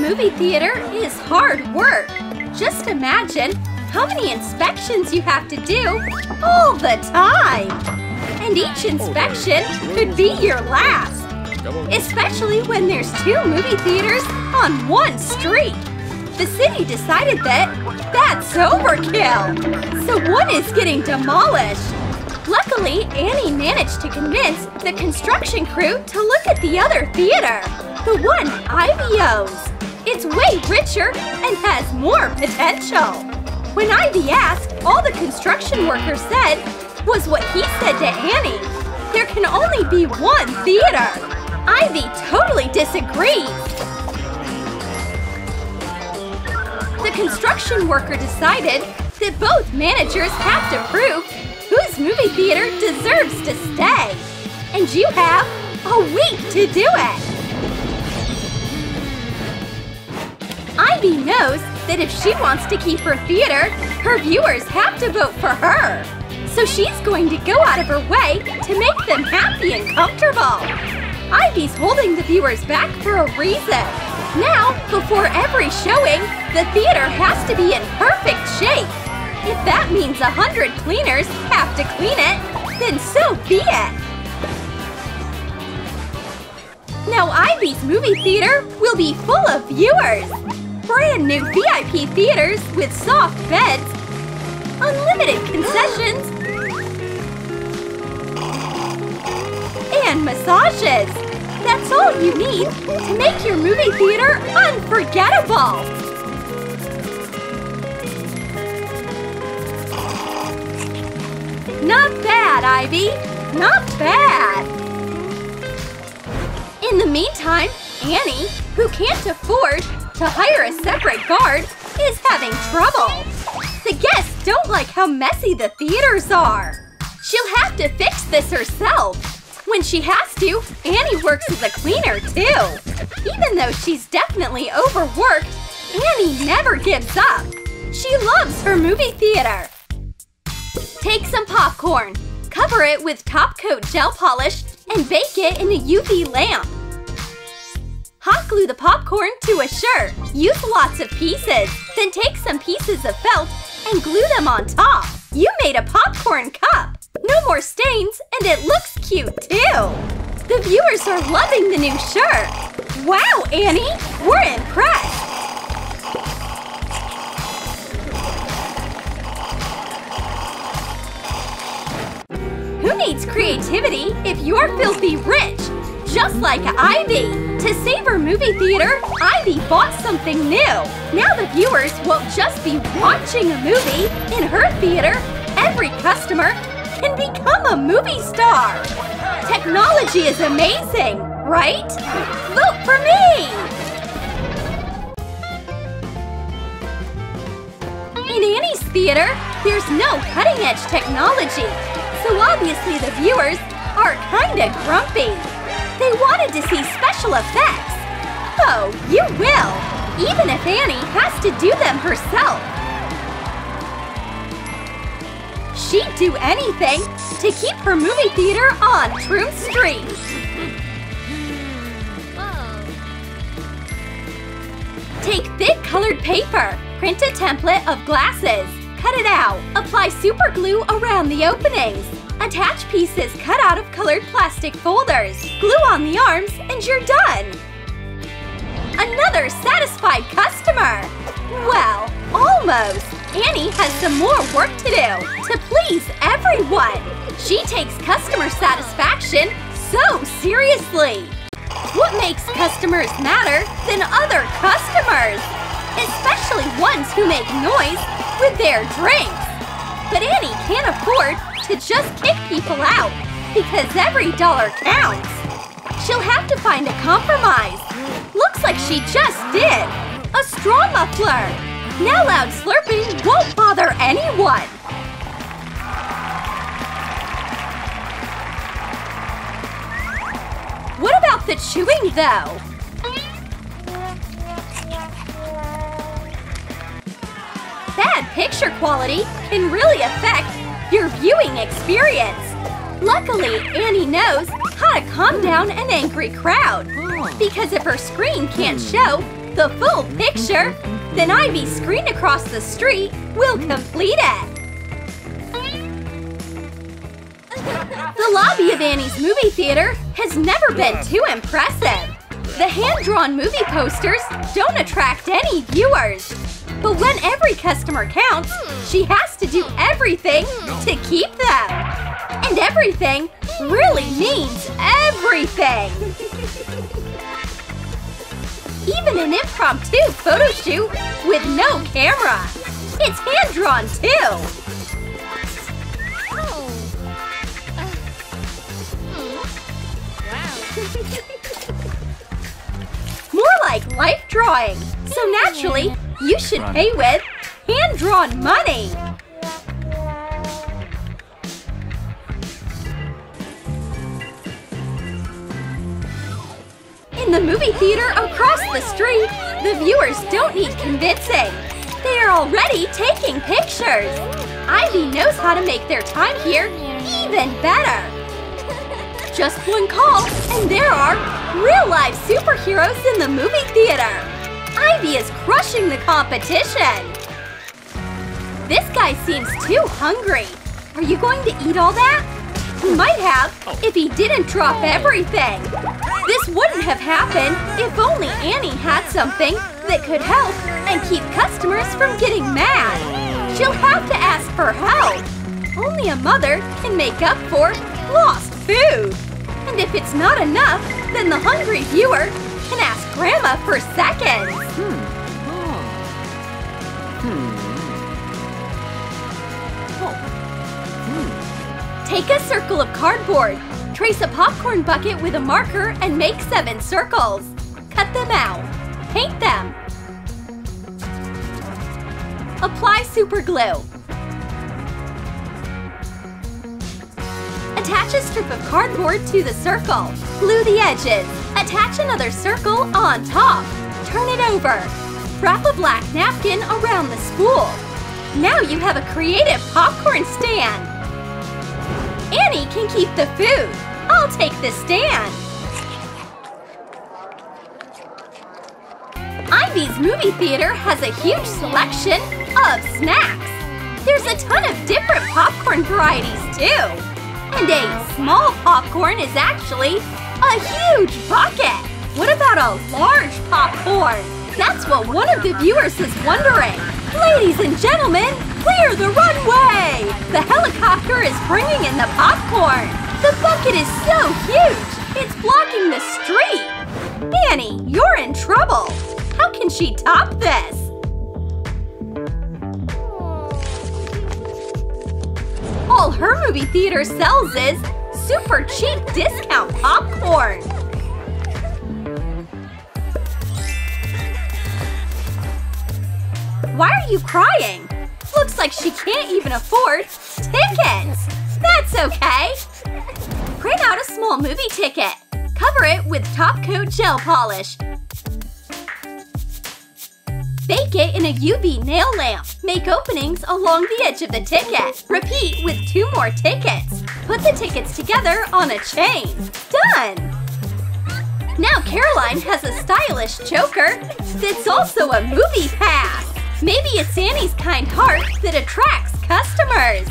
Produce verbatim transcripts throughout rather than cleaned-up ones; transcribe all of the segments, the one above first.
movie theater is hard work. Just imagine how many inspections you have to do all the time. And each inspection could be your last. Especially when there's two movie theaters on one street. The city decided that that's overkill. So one is getting demolished. Luckily, Annie managed to convince the construction crew to look at the other theater, the one Ivy owns. It's way richer and has more potential. When Ivy asked, all the construction worker said was what he said to Annie. There can only be one theater. Ivy totally disagrees. The construction worker decided that both managers have to prove whose movie theater deserves to stay. And you have a week to do it! Ivy knows that if she wants to keep her theater, her viewers have to vote for her. So she's going to go out of her way to make them happy and comfortable. Ivy's holding the viewers back for a reason. Now, before every showing, the theater has to be in perfect shape. If that means a hundred cleaners have to clean it, then so be it! Now Ivy's movie theater will be full of viewers! Brand new V I P theaters with soft beds, unlimited concessions, and massages! That's all you need to make your movie theater unforgettable! Not bad, Ivy! Not bad! In the meantime, Annie, who can't afford to hire a separate guard, is having trouble. The guests don't like how messy the theaters are. She'll have to fix this herself. When she has to, Annie works as a cleaner, too. Even though she's definitely overworked, Annie never gives up. She loves her movie theater. Take some popcorn, cover it with top coat gel polish, and bake it in a U V lamp. Hot glue the popcorn to a shirt. Use lots of pieces, then take some pieces of felt and glue them on top. You made a popcorn cup! No more stains, and it looks cute too! The viewers are loving the new shirt! Wow, Annie! We're impressed! Who needs creativity if you're filthy rich? Just like Ivy! To save her movie theater, Ivy bought something new! Now the viewers won't just be watching a movie. In her theater, every customer can become a movie star! Technology is amazing, right? Vote for me! In Annie's theater, there's no cutting-edge technology. So obviously the viewers are kinda grumpy. They wanted to see special effects. Oh, you will! Even if Annie has to do them herself. She'd do anything to keep her movie theater on Troom Street. Take thick colored paper, print a template of glasses. Cut it out. Apply super glue around the openings. Attach pieces cut out of colored plastic folders. Glue on the arms and you're done! Another satisfied customer! Well, almost! Annie has some more work to do to please everyone! She takes customer satisfaction so seriously! What makes customers matter than other customers? Especially ones who make noise with their drinks. But Annie can't afford to just kick people out because every dollar counts. She'll have to find a compromise. Looks like she just did. A straw muffler. Now loud slurping won't bother anyone. What about the chewing, though? Bad picture quality can really affect your viewing experience. Luckily, Annie knows how to calm down an angry crowd. Because if her screen can't show the full picture, then Ivy screened across the street will complete it. The lobby of Annie's movie theater has never been too impressive. The hand-drawn movie posters don't attract any viewers. But when every customer counts, she has to do everything to keep them. And everything really means everything. Even an impromptu photo shoot with no camera. It's hand-drawn too. More like life drawing. So naturally, you should pay with hand-drawn money. In the movie theater across the street, the viewers don't need convincing. They are already taking pictures. Ivy knows how to make their time here even better. Just one call, and there are real-life superheroes in the movie theater! Ivy is crushing the competition! This guy seems too hungry. Are you going to eat all that? He might have if he didn't drop everything. This wouldn't have happened if only Annie had something that could help and keep customers from getting mad. She'll have to ask for help. Only a mother can make up for lost food. And if it's not enough, then the hungry viewer can ask Grandma for seconds. Hmm. Oh. Hmm. Oh. Hmm. Take a circle of cardboard. Trace a popcorn bucket with a marker and make seven circles. Cut them out. Paint them. Apply super glue. Attach a strip of cardboard to the circle. Glue the edges. Attach another circle on top. Turn it over. Wrap a black napkin around the spool. Now you have a creative popcorn stand. Annie can keep the food. I'll take the stand. Ivy's movie theater has a huge selection of snacks. There's a ton of different popcorn varieties too. And a small popcorn is actually a huge bucket! What about a large popcorn? That's what one of the viewers is wondering! Ladies and gentlemen, clear the runway! The helicopter is bringing in the popcorn! The bucket is so huge! It's blocking the street! Annie, you're in trouble! How can she top this? All her movie theater sells is super cheap discount popcorn. Why are you crying? Looks like she can't even afford tickets. That's okay. Print out a small movie ticket. Cover it with top coat gel polish. Bake it in a U V nail lamp. Make openings along the edge of the ticket. Repeat with two more tickets. Put the tickets together on a chain. Done! Now Caroline has a stylish choker that's also a movie pass. Maybe it's Annie's kind heart that attracts customers.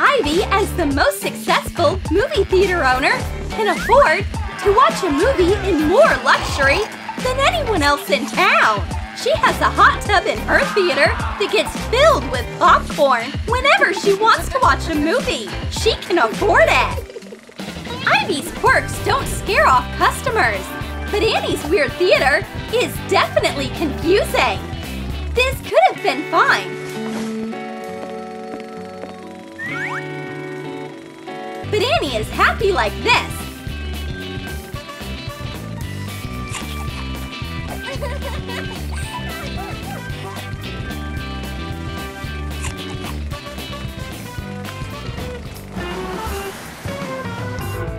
Ivy, as the most successful movie theater owner, can afford to watch a movie in more luxury than anyone else in town. She has a hot tub in her theater that gets filled with popcorn whenever she wants to watch a movie. She can afford it. Ivy's quirks don't scare off customers, but Annie's weird theater is definitely confusing. This could have been fine. But Annie is happy like this.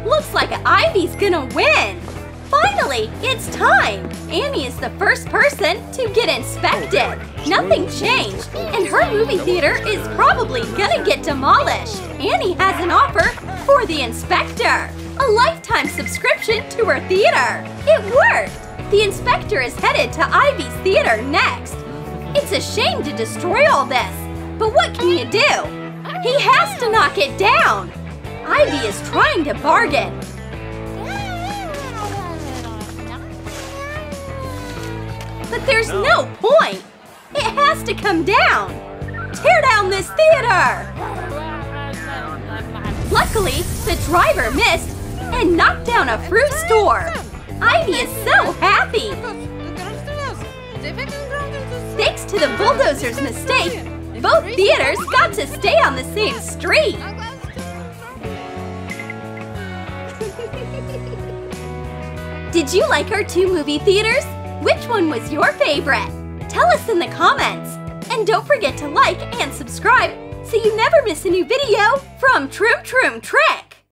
Looks like Ivy's gonna win! Finally, it's time! Annie is the first person to get inspected. Nothing changed, and her movie theater is probably gonna get demolished. Annie has an offer for the inspector. A lifetime subscription to her theater. It worked! The inspector is headed to Ivy's theater next. It's a shame to destroy all this, but what can you do? He has to knock it down. Ivy is trying to bargain. But there's no point. It has to come down. Tear down this theater! Luckily, the driver missed and knocked down a fruit store. Ivy is so happy! Thanks to the bulldozer's mistake, both theaters got to stay on the same street. Did you like our two movie theaters? Which one was your favorite? Tell us in the comments! And don't forget to like and subscribe so you never miss a new video from Troom Troom Trick!